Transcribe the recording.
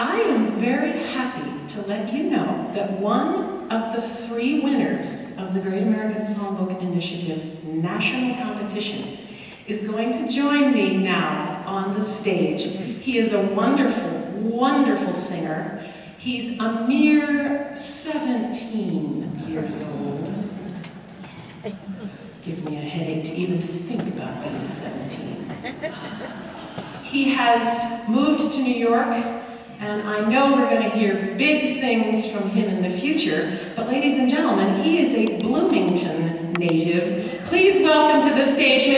I am very happy to let you know that one of the three winners of the Great American Songbook Initiative National Competition is going to join me now on the stage. He is a wonderful, wonderful singer. He's a mere 17 years old. Gives me a headache to even think about being 17. He has moved to New York, and I know we're going to hear big things from him in the future, but ladies and gentlemen, he is a Bloomington native. Please welcome to the stage